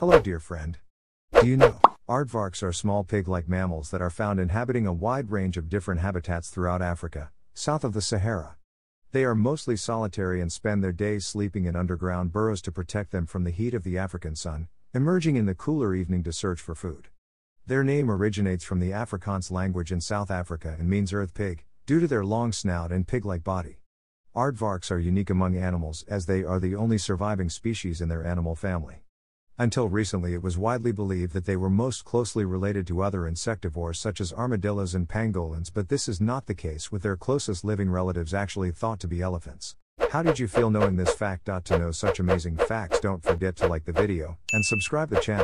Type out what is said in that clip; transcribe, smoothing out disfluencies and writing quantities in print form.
Hello dear friend. Do you know, aardvarks are small pig-like mammals that are found inhabiting a wide range of different habitats throughout Africa, south of the Sahara. They are mostly solitary and spend their days sleeping in underground burrows to protect them from the heat of the African sun, emerging in the cooler evening to search for food. Their name originates from the Afrikaans language in South Africa and means earth pig, due to their long snout and pig-like body. Aardvarks are unique among animals as they are the only surviving species in their animal family. Until recently it was widely believed that they were most closely related to other insectivores such as armadillos and pangolins, but this is not the case, with their closest living relatives actually thought to be elephants. How did you feel knowing this fact? To know such amazing facts, don't forget to like the video and subscribe the channel.